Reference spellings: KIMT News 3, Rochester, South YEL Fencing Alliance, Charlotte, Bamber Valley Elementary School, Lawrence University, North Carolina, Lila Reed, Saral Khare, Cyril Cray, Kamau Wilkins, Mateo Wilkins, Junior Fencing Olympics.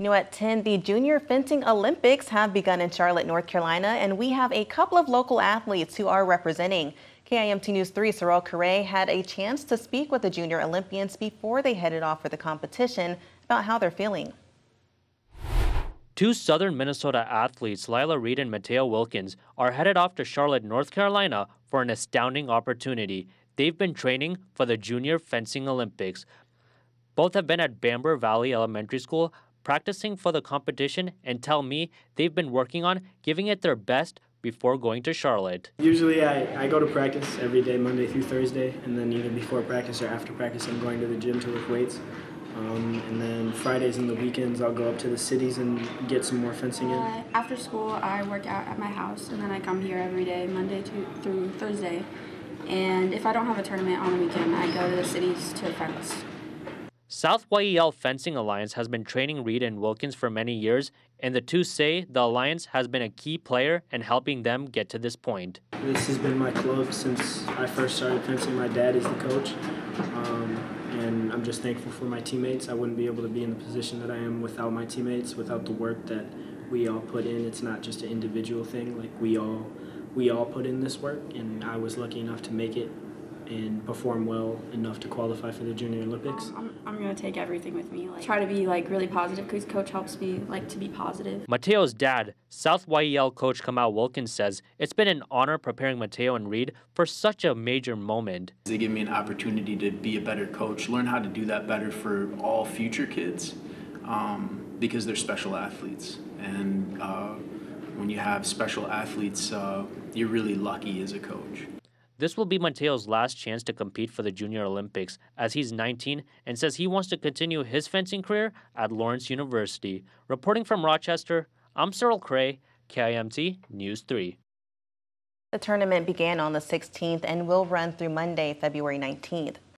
New at 10, the Junior Fencing Olympics have begun in Charlotte, North Carolina, and we have a couple of local athletes who are representing. KIMT News 3 Saral Khare had a chance to speak with the Junior Olympians before they headed off for the competition about how they're feeling. Two Southern Minnesota athletes, Lila Reed and Mateo Wilkins, are headed off to Charlotte, North Carolina for an astounding opportunity. They've been training for the Junior Fencing Olympics. Both have been at Bamber Valley Elementary School practicing for the competition, and tell me they've been working on giving it their best before going to Charlotte. Usually I go to practice every day, Monday through Thursday, and then either before practice or after practice I'm going to the gym to lift weights. And then Fridays and the weekends I'll go up to the cities and get some more fencing in. After school I work out at my house, and then I come here every day, Monday through Thursday. And if I don't have a tournament on the weekend, I go to the cities to fence. South YEL Fencing Alliance has been training Reed and Wilkins for many years, and the two say the Alliance has been a key player in helping them get to this point. This has been my club since I first started fencing. My dad is the coach, and I'm just thankful for my teammates. I wouldn't be able to be in the position that I am without my teammates, without the work that we all put in. It's not just an individual thing. Like we all put in this work, and I was lucky enough to make it and perform well enough to qualify for the Junior Olympics. I'm going to take everything with me. Try to be really positive, because coach helps me to be positive. Mateo's dad, South YEL coach Kamau Wilkins, says it's been an honor preparing Mateo and Reed for such a major moment. They give me an opportunity to be a better coach, learn how to do that better for all future kids, because they're special athletes. And when you have special athletes, you're really lucky as a coach. This will be Mateo's last chance to compete for the Junior Olympics, as he's 19 and says he wants to continue his fencing career at Lawrence University. Reporting from Rochester, I'm Cyril Cray, KIMT News 3. The tournament began on the 16th and will run through Monday, February 19th.